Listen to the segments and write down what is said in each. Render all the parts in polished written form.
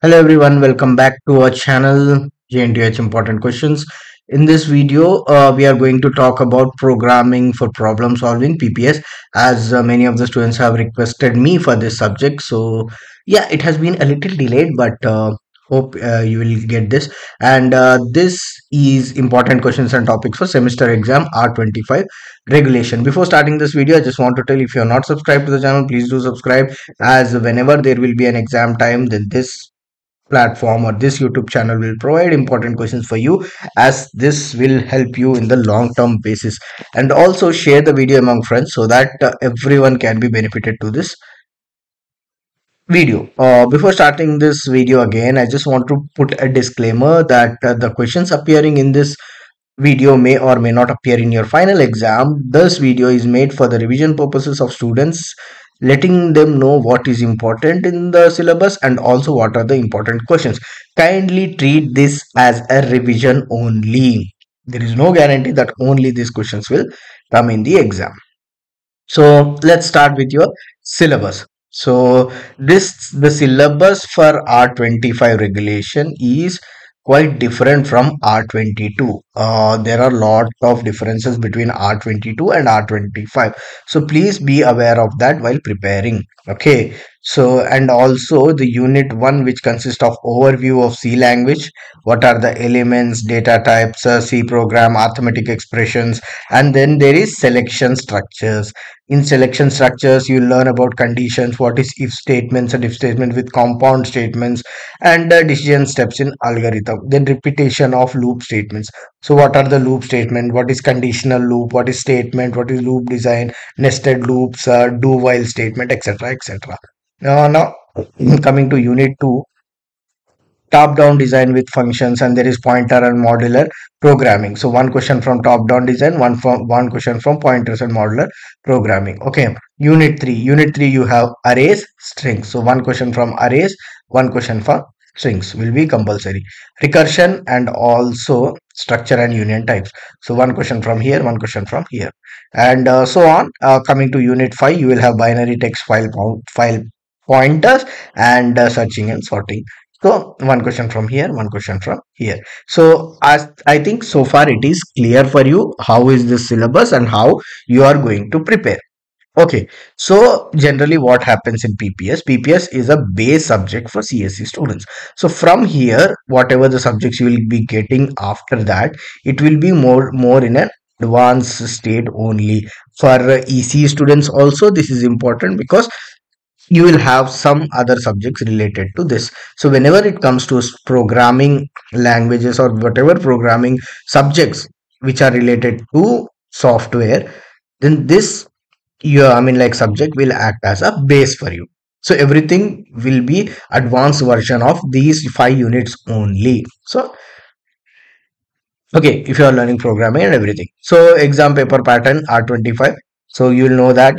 Hello everyone, welcome back to our channel JNTUH Important Questions. In this video we are going to talk about programming for problem solving, PPS, as many of the students have requested me for this subject. So yeah, it has been a little delayed, but hope you will get this. And this is important questions and topics for semester exam R25 regulation. Before starting this video, I just want to tell you, if you are not subscribed to the channel, please do subscribe, as whenever there will be an exam time, then this platform or this YouTube channel will provide important questions for you, as this will help you in the long-term basis. And also share the video among friends so that everyone can be benefited to this video. Before starting this video again, I just want to put a disclaimer that the questions appearing in this video may or may not appear in your final exam. This video is made for the revision purposes of students, letting them know what is important in the syllabus and also what are the important questions. Kindly treat this as a revision only. There is no guarantee that only these questions will come in the exam. So let's start with your syllabus. So the syllabus for R25 regulation is quite different from R22. There are lot of differences between R22 and R25. So please be aware of that while preparing. Okay. So, and also the unit 1, which consists of overview of C language, what are the elements, data types, C program, arithmetic expressions, and then there is selection structures. In selection structures, you learn about conditions, what is if statements and if statement with compound statements, and decision steps in algorithm. Then repetition of loop statements. So what are the loop statement, what is conditional loop, what is statement, what is loop design, nested loops, do while statement, etc, etc. Now coming to unit 2, top-down design with functions, and there is pointer and modular programming. So one question from top-down design, one question from pointers and modular programming. Okay, unit 3 you have arrays, strings. So one question from arrays, one question from strings will be compulsory. Recursion and also structure and union types. So one question from here, one question from here, and so on. Coming to unit 5, you will have binary text file pointers and searching and sorting. So one question from here, one question from here. So as I think so far it is clear for you how is this syllabus and how you are going to prepare. Okay, so generally what happens in PPS? PPS is a base subject for CSE students. So from here, whatever the subjects you will be getting after that, it will be more in an advanced state only. For EC students also, this is important because you will have some other subjects related to this. So whenever it comes to programming languages or whatever programming subjects which are related to software, then this subject will act as a base for you. So everything will be advanced version of these 5 units only. So okay, if you are learning programming and everything. So exam paper pattern R25. So you will know that,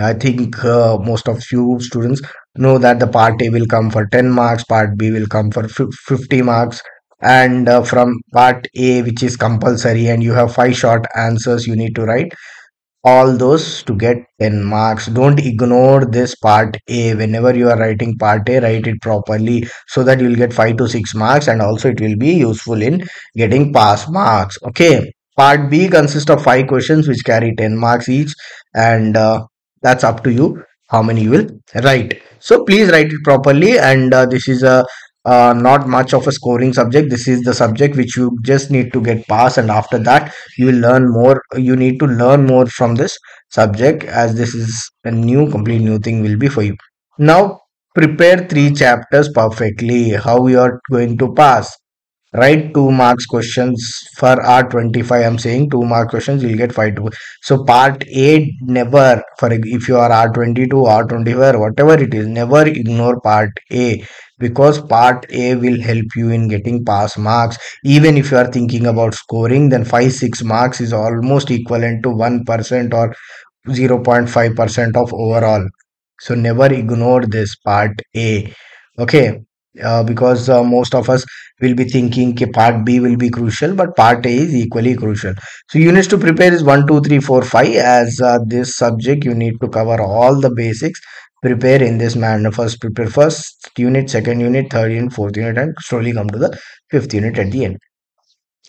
I think most of you students know that the part A will come for 10 marks, part B will come for 50 marks, and from part A, which is compulsory, and you have 5 short answers you need to write, all those to get 10 marks. Don't ignore this part A. Whenever you are writing part A, write it properly so that you will get 5 to 6 marks, and also it will be useful in getting pass marks. Okay, part B consists of 5 questions which carry 10 marks each, and that's up to you how many you will write. So please write it properly. And this is a not much of a scoring subject. This is the subject which you just need to get pass, and after that you will learn more. You need to learn more from this subject, as this is a complete new thing will be for you. Now prepare 3 chapters perfectly. How you are going to pass? Write 2 marks questions for R25. I'm saying 2 mark questions, you'll get 5 to. So part A, never, for if you are R22, R25, whatever it is, never ignore part A, because part A will help you in getting pass marks. Even if you are thinking about scoring, then 5-6 marks is almost equivalent to 1% or 0.5% of overall. So never ignore this part A. Okay. Because most of us will be thinking that part B will be crucial, but part A is equally crucial. So units to prepare is 1, 2, 3, 4, 5. As this subject you need to cover all the basics prepare in this manner. First prepare first unit, second unit, third unit, fourth unit, and slowly come to the fifth unit at the end.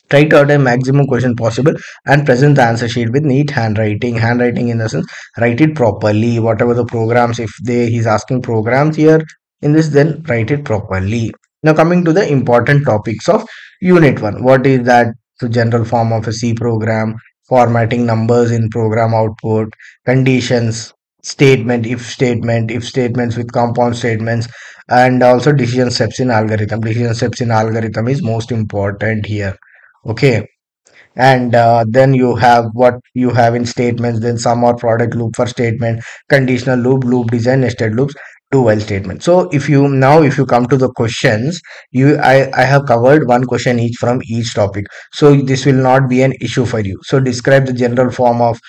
Try to attempt maximum question possible and present the answer sheet with neat handwriting. Handwriting in the sense, write it properly. Whatever the programs, if he's asking programs here in this, then write it properly. Now coming to the important topics of unit 1. What is that? The general form of a C program, formatting numbers in program output, conditions, statement, if statement, if statements with compound statements, and also decision steps in algorithm. Decision steps in algorithm is most important here. Okay, and then you have what you have in statements, then sum or product loop for statement, conditional loop, loop design, nested loops, do while statement. So if you come to the questions, I have covered one question each from each topic, so this will not be an issue for you. So describe the general form of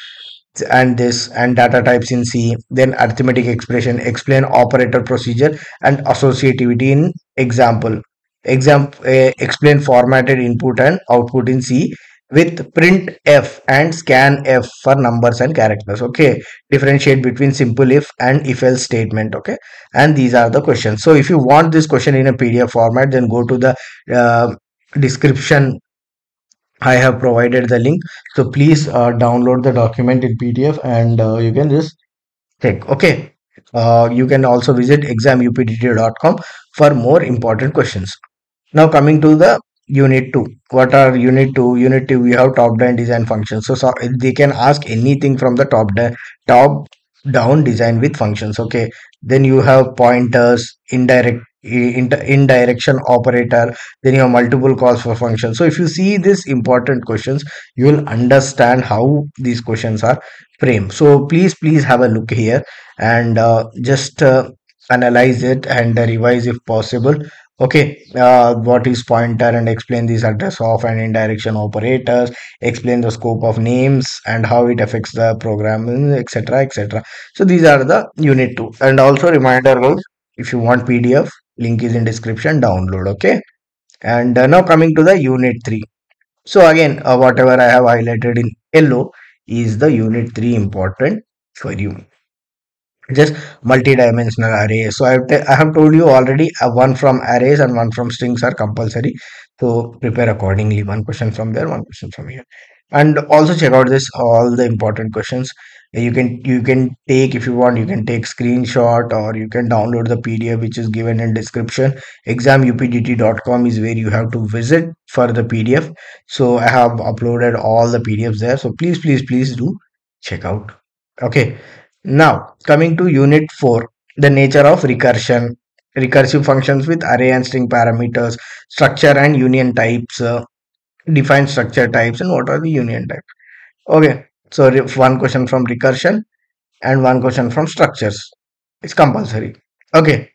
and this and data types in C, then arithmetic expression, explain operator procedure and associativity in example. Explain formatted input and output in C with print F and scan F for numbers and characters. Okay, differentiate between simple if and if else statement. Okay, and these are the questions. So if you want this question in a PDF format, then go to the description. I have provided the link, so please download the document in PDF and you can just check. Okay, you can also visit examupdt.com for more important questions. Now coming to the unit 2. What are unit 2? Unit 2 we have top down design functions. So they can ask anything from the top down design with functions. Okay, then you have pointers, indirection operator, then you have multiple calls for functions. So if you see these important questions, you will understand how these questions are framed. So please have a look here and just analyze it and revise if possible. Okay, what is pointer, and explain these address of and indirection operators, explain the scope of names and how it affects the program, etc, etc. So these are the unit 2. And also reminder, if you want PDF, link is in description, download. Okay, and now coming to the unit 3. So again, whatever I have highlighted in yellow is the unit 3 important for you. Just multi-dimensional arrays. So I have told you already, one from arrays and one from strings are compulsory, so prepare accordingly. One question from there, one question from here. And also check out this, all the important questions. You can take, if you want, you can take screenshot or you can download the PDF which is given in description. Examupdt.com is where you have to visit for the PDF. So I have uploaded all the PDFs there, so please do check out. Okay, now coming to unit 4, the nature of recursion, recursive functions with array and string parameters, structure and union types, define structure types and what are the union types. Okay, so one question from recursion and one question from structures is compulsory. Okay,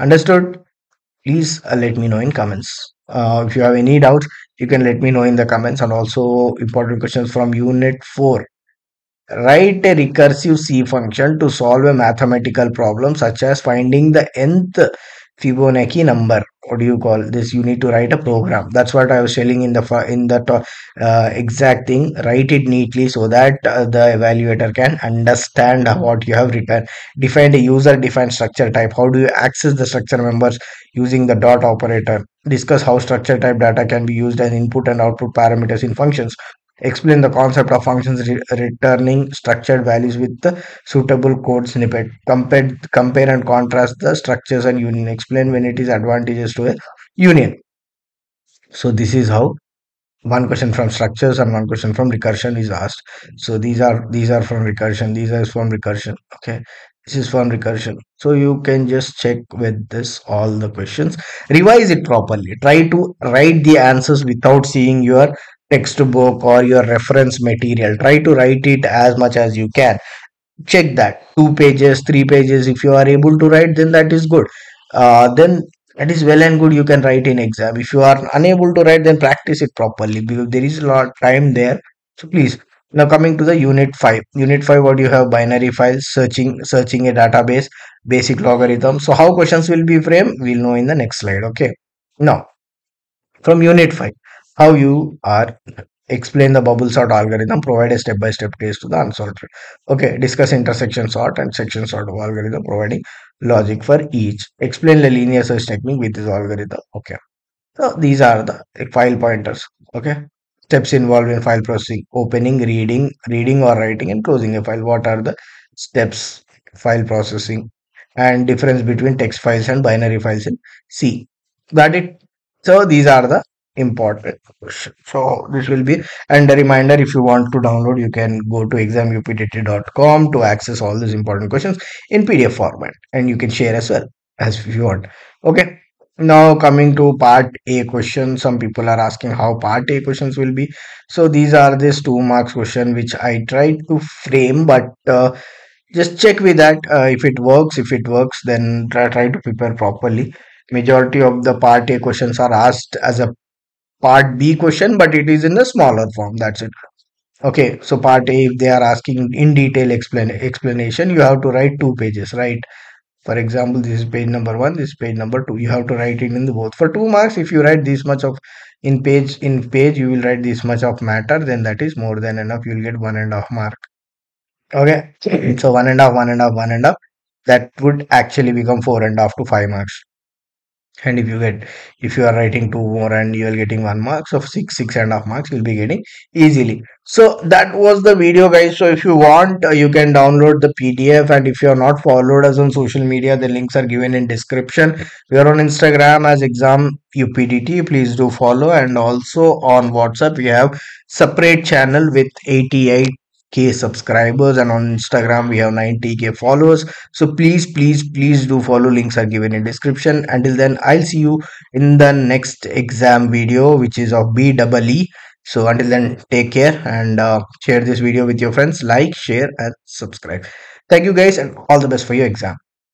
understood? Please let me know in comments. If you have any doubts, you can let me know in the comments. And also important questions from unit 4. Write a recursive C function to solve a mathematical problem such as finding the nth Fibonacci number. What do you call this? You need to write a program. That's what I was telling in the exact thing. Write it neatly so that the evaluator can understand what you have written. Define a user-defined structure type. How do you access the structure members using the dot operator? Discuss how structure type data can be used as input and output parameters in functions. Explain the concept of functions returning structured values with the suitable code snippet. Compare and contrast the structures and union. Explain when it is advantageous to a union. So this is how one question from structures and one question from recursion is asked. So these are from recursion, these are from recursion. Okay, this is from recursion. So you can just check with this all the questions, revise it properly. Try to write the answers without seeing your textbook or your reference material. Try to write it as much as you can. Check that 2 pages 3 pages, if you are able to write, then that is good, then that is well and good. You can write in exam. If you are unable to write, then practice it properly because there is a lot of time there. So please. Now coming to the unit 5. Unit 5, what you have? Binary files, searching a database, basic logarithm. So how questions will be framed, we'll know in the next slide. Okay, now from unit 5, how you are explain the bubble sort algorithm, provide a step-by-step case to the unsolved. Okay, discuss intersection sort and section sort of algorithm, providing logic for each. Explain the linear search technique with this algorithm. Okay, so these are the file pointers. Okay, steps involved in file processing: opening, reading or writing, and closing a file. What are the steps? File processing and difference between text files and binary files in C. Got it? So these are the important question. So this will be, and a reminder, if you want to download, you can go to examupdt.com to access all these important questions in PDF format, and you can share as well as if you want. Okay, now coming to part A questions. Some people are asking how part A questions will be. So these are this 2 marks question which I tried to frame, but just check with that. If it works, then try to prepare properly. Majority of the part A questions are asked as a part B question, but it is in a smaller form, that's it. Okay, so part A, if they are asking in detail explanation, you have to write 2 pages, right? For example, this is page number 1, this is page number 2. You have to write it in the both. For 2 marks, if you write this much of in page, you will write this much of matter, then that is more than enough. You will get 1.5 mark. Okay, so 1.5, 1.5, 1.5, that would actually become 4.5 to 5 marks. And if you are writing 2 more and you are getting 1 mark, so 6, 6.5 marks you'll be getting easily. So that was the video, guys. So if you want, you can download the PDF, and if you are not followed us on social media, the links are given in description. We are on Instagram as examupdt, please do follow, and also on WhatsApp we have separate channel with 88K subscribers, and on Instagram we have 90K followers. So please do follow. Links are given in description. Until then, I'll see you in the next exam video, which is of BEE. So until then, take care, and share this video with your friends. Like, share and subscribe. Thank you guys, and all the best for your exam.